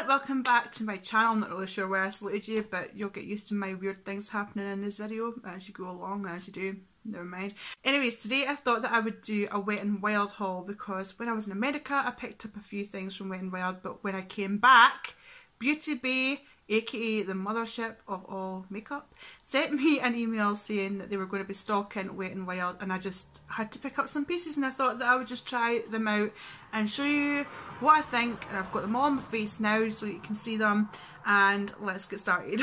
everyone, welcome back to my channel. I'm not really sure where I saluted you, but you'll get used to my weird things happening in this video as you go along, as you do. Never mind. Anyways, today I thought that I would do a Wet n Wild haul because when I was in America I picked up a few things from Wet n Wild, but when I came back, Beauty Bay, aka the mothership of all makeup, sent me an email saying that they were going to be stocking Wet n Wild, and I just had to pick up some pieces, and I thought that I would just try them out and show you what I think. And I've got them all on my face now so you can see them, and let's get started.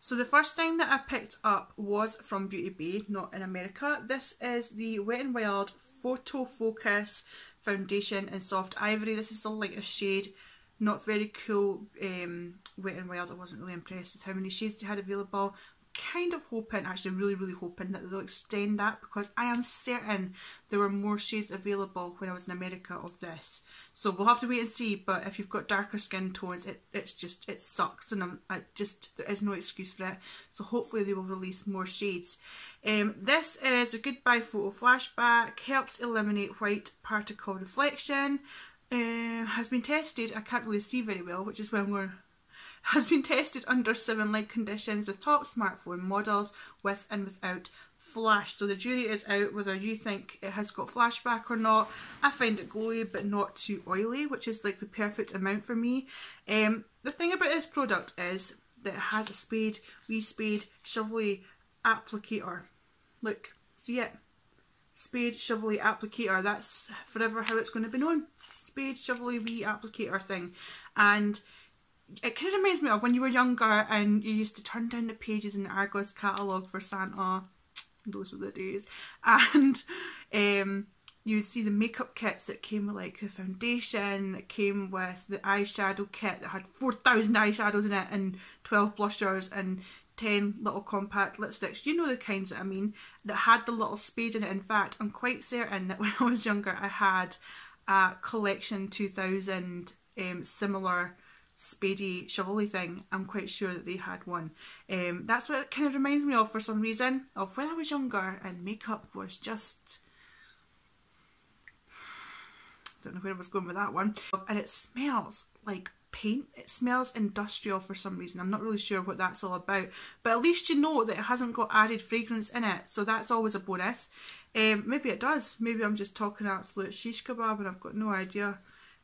So the first thing that I picked up was from Beauty Bay, not in America. This is the Wet n Wild Photo Focus Foundation in Soft Ivory. This is the lightest shade. Not very cool Wet n Wild. I wasn't really impressed with how many shades they had available. Kind of hoping, actually really really hoping, that they'll extend that, because I am certain there were more shades available when I was in America of this. So we'll have to wait and see, but if you've got darker skin tones, it sucks, and there is no excuse for it. So hopefully they will release more shades. This is a goodbye photo flashback, helps eliminate white particle reflection. Has been tested, I can't really see very well, which is where I'm going. Has been tested under 7 light conditions with top smartphone models with and without flash. So the jury is out whether you think it has got flashback or not. I find it glowy but not too oily, which is like the perfect amount for me. The thing about this product is that it has a wee spade, shovelly applicator. Look, see it? Spade, shovelly applicator. That's forever how it's going to be known. Spade, shovelly, wee applicator thing. And it kind of reminds me of when you were younger and you used to turn down the pages in the Argos catalogue for Santa. Those were the days. And you'd see the makeup kits that came with like the foundation, it came with the eyeshadow kit that had 4,000 eyeshadows in it and 12 blushers and 10 little compact lipsticks, you know the kinds that I mean, that had the little spade in it. In fact, I'm quite certain that when I was younger I had a Collection 2000 similar spadey shovelly thing. I'm quite sure that they had one. That's what it kind of reminds me of for some reason, of when I was younger and makeup was just... don't know where I was going with that one. And it smells like paint. It smells industrial for some reason. I'm not really sure what that's all about, but at least you know that it hasn't got added fragrance in it, so that's always a bonus. Maybe it does. Maybe I'm just talking absolute shish kebab and I've got no idea.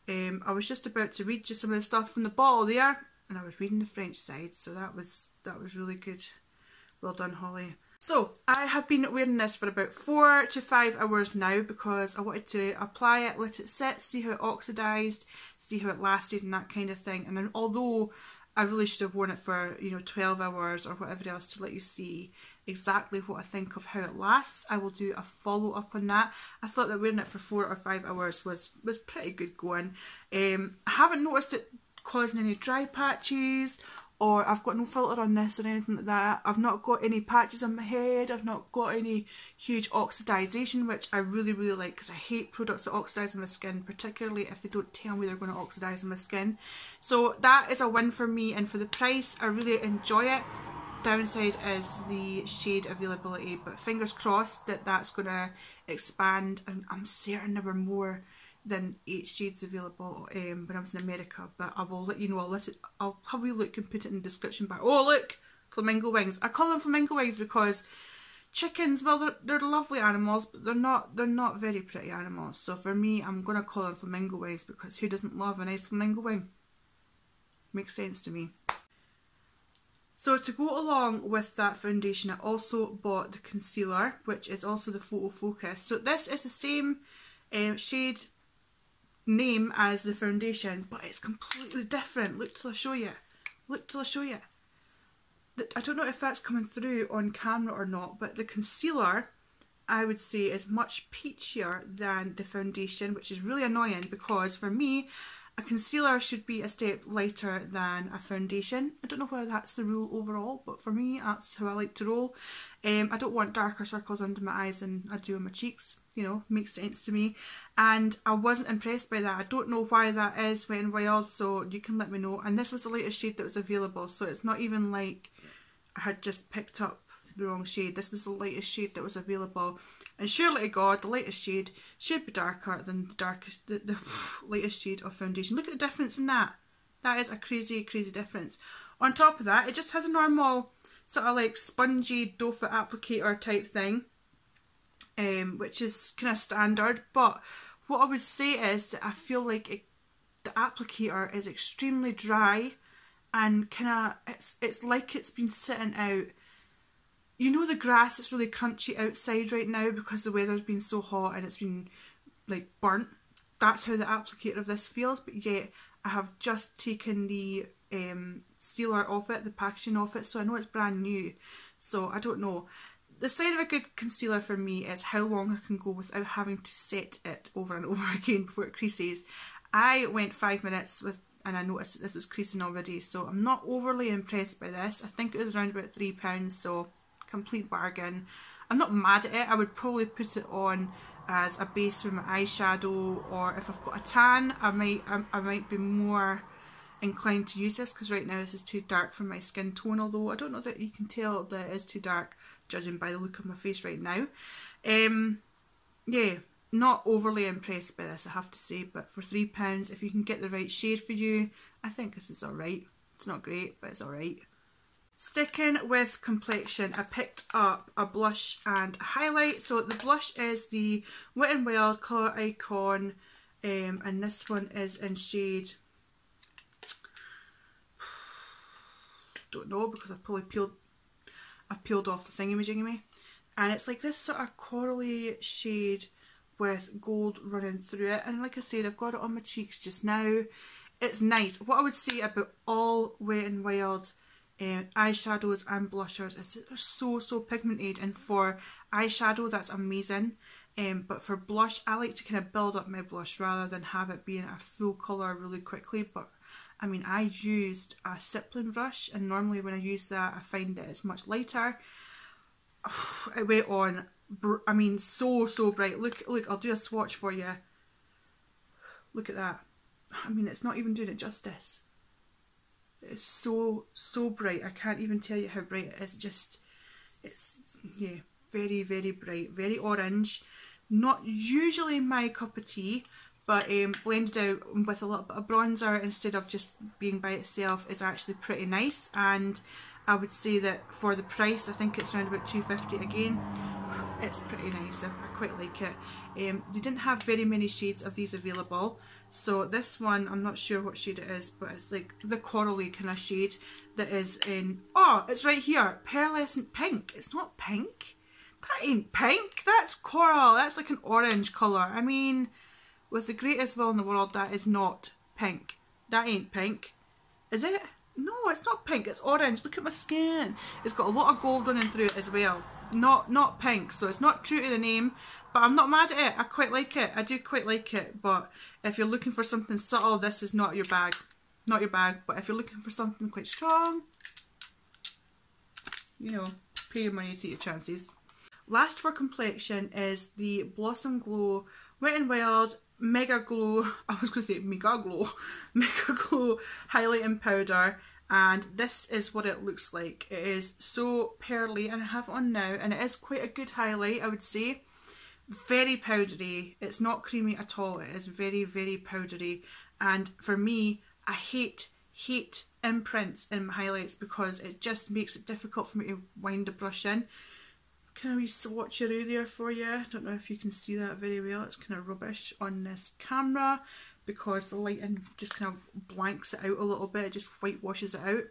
I was just about to read just some of the stuff from the bottle there, and I was reading the French side, so that was really good. Well done, Holly. So I have been wearing this for about 4 to 5 hours now because I wanted to apply it, let it sit, see how it oxidised, see how it lasted and that kind of thing. And then, although I really should have worn it for, you know, 12 hours or whatever else to let you see exactly what I think of how it lasts, I will do a follow up on that. I thought that wearing it for 4 or 5 hours was pretty good going. I haven't noticed it causing any dry patches, or I've got no filter on this or anything like that. I've not got any patches on my head. I've not got any huge oxidisation, which I really, really like, because I hate products that oxidise on my skin, particularly if they don't tell me they're going to oxidise on my skin. So that is a win for me, and for the price, I really enjoy it. Downside is the shade availability, but fingers crossed that that's going to expand, and I'm certain there were more than 8 shades available when I was in America, but I will let you know. I'll have a look and put it in the description bar. Oh look, flamingo wings. I call them flamingo wings because chickens, well, they're lovely animals, but they're not very pretty animals. So for me, I'm gonna call them flamingo wings, because who doesn't love a nice flamingo wing? Makes sense to me. So to go along with that foundation, I also bought the concealer, which is also the Photo Focus. So this is the same shade name as the foundation, but it's completely different. Look till I show you. Look till I show you. I don't know if that's coming through on camera or not, but the concealer, I would say, is much peachier than the foundation, which is really annoying, because for me, a concealer should be a step lighter than a foundation. I don't know whether that's the rule overall, but for me, that's how I like to roll. I don't want darker circles under my eyes than I do on my cheeks. You know, makes sense to me. And I wasn't impressed by that. I don't know why that is, Wet n Wild, so you can let me know. And this was the latest shade that was available, so it's not even like I had just picked up the wrong shade. This was the lightest shade that was available, and surely to God, the lightest shade should be darker than the lightest shade of foundation. Look at the difference in that. That is a crazy, crazy difference. On top of that, it just has a normal sort of like spongy doe foot applicator type thing, which is kind of standard. But what I would say is that I feel like the applicator is extremely dry and kind of, it's like it's been sitting out. You know, the grass is really crunchy outside right now because the weather's been so hot and it's been like burnt. That's how the applicator of this feels, but yet I have just taken the sealer off it, the packaging off it, so I know it's brand new. So I don't know. The sign of a good concealer for me is how long I can go without having to set it over and over again before it creases. I went 5 minutes with, and I noticed that this was creasing already, so I'm not overly impressed by this. I think it was around about £3, so complete bargain. I'm not mad at it. I would probably put it on as a base for my eyeshadow, or if I've got a tan, I might be more inclined to use this, because right now this is too dark for my skin tone, although I don't know that you can tell that it is too dark judging by the look of my face right now. Yeah, not overly impressed by this, I have to say, but for £3, if you can get the right shade for you, I think this is alright. It's not great, but it's alright. Sticking with complexion, I picked up a blush and a highlight. So the blush is the Wet n Wild Colour Icon, and this one is in shade, don't know, because I've probably peeled off the thingy-ma-jingy-ma, and it's like this sort of corally shade with gold running through it, and like I said, I've got it on my cheeks just now. It's nice. What I would say about all Wet n Wild eyeshadows and blushers is they're so pigmented, and for eyeshadow that's amazing, but for blush I like to kind of build up my blush rather than have it being a full colour really quickly. But I mean, I used a stippling brush, and normally when I use that I find that it's much lighter. It went on, I mean, so bright. Look, I'll do a swatch for you. Look at that. I mean, it's not even doing it justice. It's so bright. I can't even tell you how bright it is. It's yeah, very bright, very orange. Not usually my cup of tea, but blended out with a little bit of bronzer instead of just being by itself is actually pretty nice. And I would say that for the price, I think it's around about £2.50 again. It's pretty nice. I quite like it. They didn't have very many shades of these available, so this one, I'm not sure what shade it is, but it's like the corally kind of shade that is in, oh, it's right here, pearlescent pink. It's not pink. That ain't pink. That's coral. That's like an orange colour. I mean, with the greatest will in the world, that is not pink. That ain't pink. Is it? No, it's not pink. It's orange. Look at my skin. It's got a lot of gold running through it as well. Not pink, so it's not true to the name, but I'm not mad at it. I quite like it. I do quite like it, but if you're looking for something subtle, this is not your bag. Not your bag, but if you're looking for something quite strong, you know, pay your money, take your chances. Last for complexion is the Blossom Glow Wet n Wild MegaGlo, I was going to say MegaGlo, MegaGlo highlighting powder, and this is what it looks like. It is so pearly, and I have it on now, and it is quite a good highlight, I would say. Very powdery. It's not creamy at all. It is very powdery, and for me, I hate imprints in my highlights because it just makes it difficult for me to wind the brush in. Kind of wee swatcheroo there for you. I don't know if you can see that very well. It's kind of rubbish on this camera because the lighting just kind of blanks it out a little bit. It just whitewashes it out.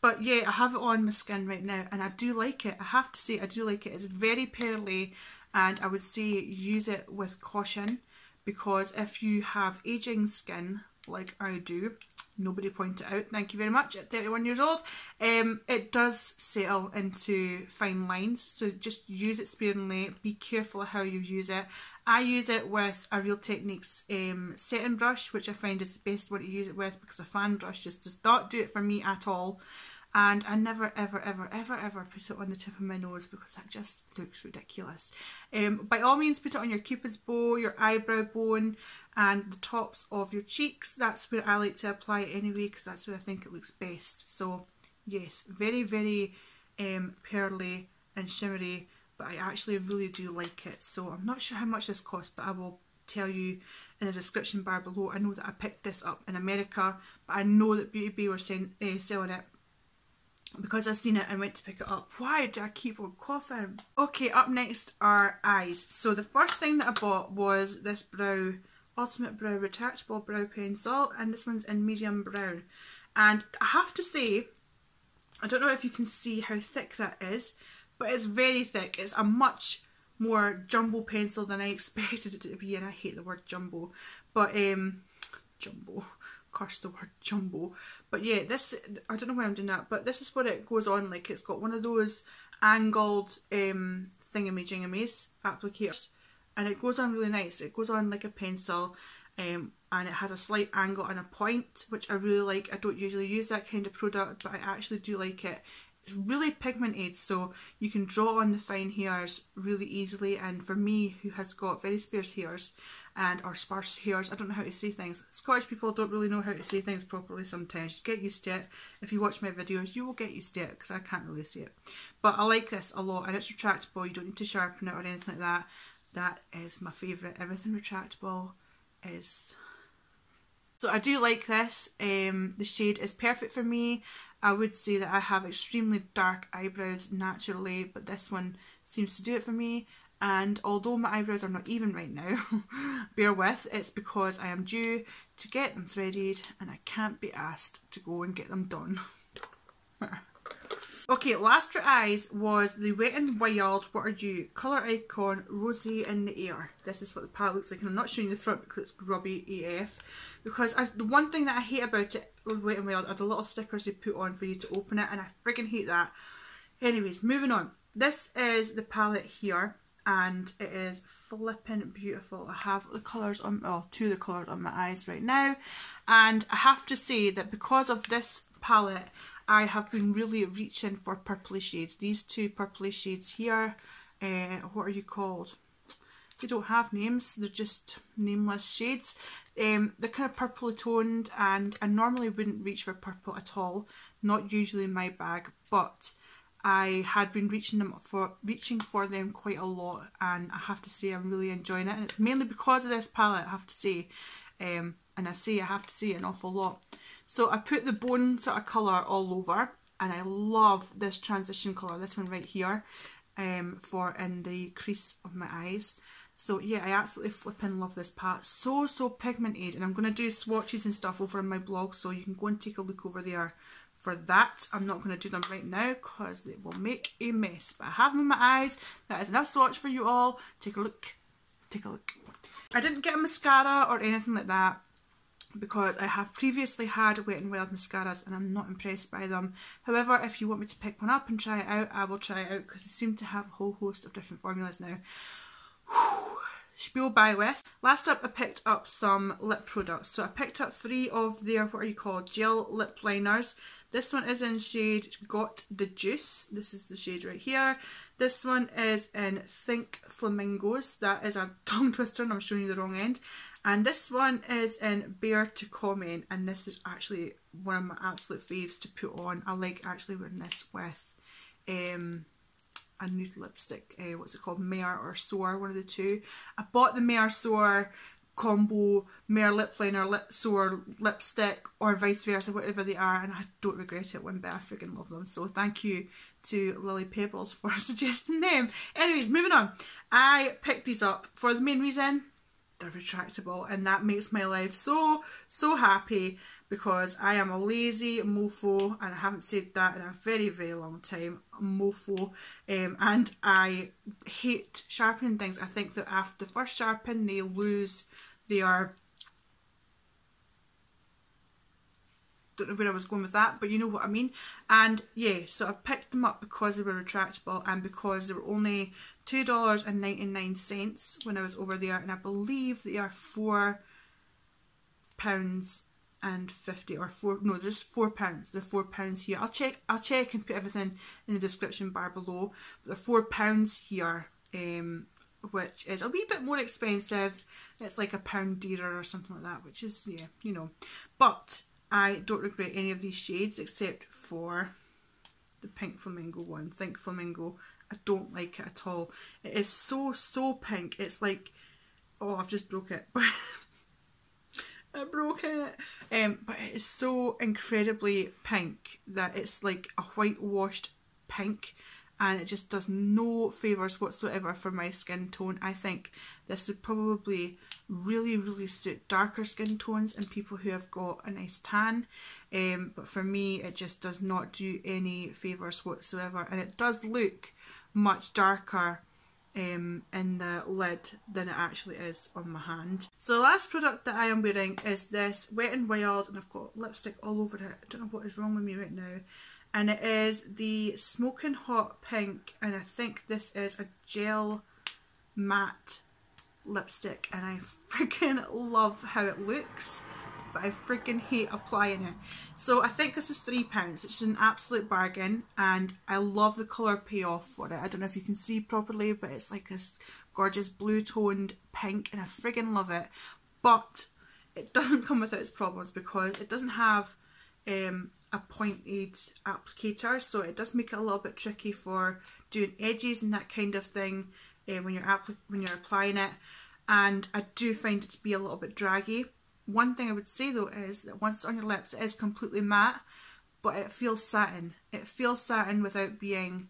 But yeah, I have it on my skin right now and I do like it. I have to say I do like it. It's very pearly, and I would say use it with caution, because if you have ageing skin like I do, nobody pointed out, thank you very much, at 31 years old, it does settle into fine lines, so just use it sparingly, be careful of how you use it. I use it with a Real Techniques setting brush, which I find is the best one to use it with, because a fan brush just does not do it for me at all, and I never ever put it on the tip of my nose because that just looks ridiculous. By all means, put it on your cupid's bow, your eyebrow bone, and the tops of your cheeks. That's where I like to apply it anyway, because that's where I think it looks best. So yes, very pearly and shimmery, but I actually really do like it. So I'm not sure how much this costs, but I will tell you in the description bar below. I know that I picked this up in America, but I know that Beauty Bay were selling it because I've seen it and went to pick it up. Why do I keep on coughing? Okay, up next are eyes. So the first thing that I bought was this brow, Ultimate Brow Retouchable Brow Pencil, and this one's in medium brown. And I have to say, I don't know if you can see how thick that is, but it's very thick. It's a much more jumbo pencil than I expected it to be, and I hate the word jumbo, but jumbo, curse the word jumbo. But yeah, this, I don't know why I'm doing that, but this is what it goes on like. It's got one of those angled thingamajingamies applicators, and it goes on really nice. It goes on like a pencil, and it has a slight angle and a point, which I really like. I don't usually use that kind of product, but I actually do like it. It's really pigmented, so you can draw on the fine hairs really easily, and for me, who has got very sparse hairs and or sparse hairs, I don't know how to say things. Scottish people don't really know how to say things properly sometimes. You get used to it. If you watch my videos, you will get used to it, because I can't really say it. But I like this a lot, and it's retractable. You don't need to sharpen it or anything like that. That is my favourite. Everything retractable is... So I do like this. The shade is perfect for me. I would say that I have extremely dark eyebrows naturally, but this one seems to do it for me. And although my eyebrows are not even right now, bear with, it's because I am due to get them threaded and I can't be asked to go and get them done. Okay, last for eyes was the Wet n Wild What Are You? Colour Icon Rosé in the Air. This is what the palette looks like, and I'm not showing you the front because it's grubby AF. Because the one thing that I hate about it, Wet n Wild, are the little stickers they put on for you to open it, and I friggin' hate that. Anyways, moving on. This is the palette here, and it is flippin' beautiful. I have the colours on, well, two of the colours on my eyes right now, and I have to say that because of this palette, I have been really reaching for purpley shades. These two purpley shades here, what are you called? They don't have names, they're just nameless shades. They're kind of purpley toned, and I normally wouldn't reach for purple at all, not usually in my bag, but I had been reaching for them quite a lot, and I have to say I'm really enjoying it, and it's mainly because of this palette, I have to say. And I have to say an awful lot. So I put the bone sort of colour all over, and I love this transition colour, this one right here, for in the crease of my eyes. So yeah, I absolutely flippin' love this palette. So, so pigmented, and I'm going to do swatches and stuff over on my blog, so you can go and take a look over there for that. I'm not going to do them right now because they will make a mess, but I have them in my eyes. That is enough swatch for you all. Take a look, take a look. I didn't get a mascara or anything like that, because I have previously had Wet n Wild mascaras and I'm not impressed by them. However, if you want me to pick one up and try it out, I will try it out, because they seem to have a whole host of different formulas now. Whew, spiel by with. Last up, I picked up some lip products. So I picked up three of their, what are you called, gel lip liners. This one is in shade Got the Juice. This is the shade right here. This one is in Think Flamingos. That is a tongue twister and I'm showing you the wrong end. And this one is in Bear to Comment, and this is actually one of my absolute faves to put on. I like actually wearing this with a nude lipstick, what's it called, Mare or Soar, one of the two. I bought the Mare Soar combo, Mare lip liner, lip Soar lipstick, or vice versa, whatever they are, and I don't regret it one bit. I freaking love them, so thank you to Lily Pebbles for suggesting them. Anyways, moving on. I picked these up for the main reason, they're retractable, and that makes my life so, so happy, because I am a lazy mofo, and I haven't said that in a very, very long time, mofo, and I hate sharpening things. I think that after the first sharpen, they lose their... Don't know where I was going with that, but you know what I mean. And yeah, so I picked them up because they were retractable, and because they were only $2.99 when I was over there, and I believe they are £4.50 or four. No, just £4. They're £4 here. I'll check and put everything in the description bar below. But they're £4 here, which is a wee bit more expensive. It's like £1 dearer or something like that, which is, yeah, you know, but. I don't regret any of these shades except for the Pink Flamingo one. Think Flamingo. I don't like it at all. It is so, so pink. It's like Oh, I've just broke it. I broke it. But it is so incredibly pink that it's like a whitewashed pink, and it just does no favours whatsoever for my skin tone. I think this would probably really, really suit darker skin tones and people who have got a nice tan. But for me, it just does not do any favours whatsoever, and it does look much darker in the lid than it actually is on my hand. So the last product that I am wearing is this Wet n Wild, and I've got lipstick all over it. I don't know what is wrong with me right now. And it is the Smoking Hot Pink, and I think this is a gel matte lipstick, and I freaking love how it looks, but I freaking hate applying it. So I think this was £3, which is an absolute bargain, and I love the colour payoff for it. I don't know if you can see properly, but it's like this gorgeous blue toned pink, and I friggin love it. But it doesn't come without its problems, because it doesn't have a pointed applicator, so it does make it a little bit tricky for doing edges and that kind of thing when you're applying it, and I do find it to be a little bit draggy. One thing I would say though is that once it's on your lips, it is completely matte, but it feels satin. It feels satin without being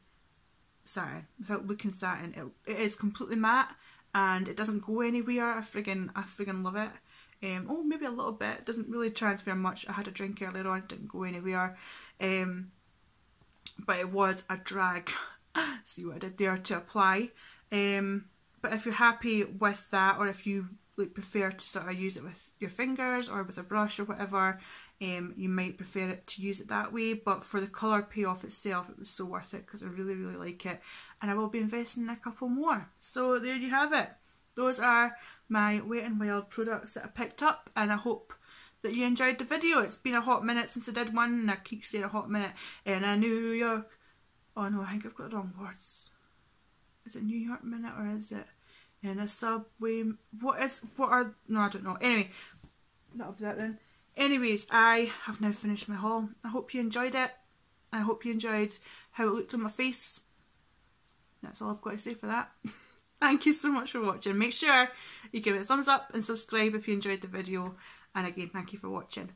satin, without looking satin. It is completely matte, and it doesn't go anywhere. I friggin love it. Oh, maybe a little bit. It doesn't really transfer much. I had a drink earlier on, it didn't go anywhere. But it was a drag. See what I did there to apply. But if you're happy with that, or if you prefer to sort of use it with your fingers or with a brush or whatever, you might prefer it to use it that way. But for the colour payoff itself, it was so worth it, because I really, really like it, and I will be investing in a couple more. So there you have it. Those are my Wet n Wild products that I picked up, and I hope that you enjoyed the video. It's been a hot minute since I did one, and I keep saying a hot minute in a New York. Oh no, I think I've got the wrong words. Is it New York minute, or is it in a subway? No, I don't know. Anyway, that'll be that then. Anyways, I have now finished my haul. I hope you enjoyed it. I hope you enjoyed how it looked on my face. That's all I've got to say for that. Thank you so much for watching. Make sure you give it a thumbs up and subscribe if you enjoyed the video. And again, thank you for watching.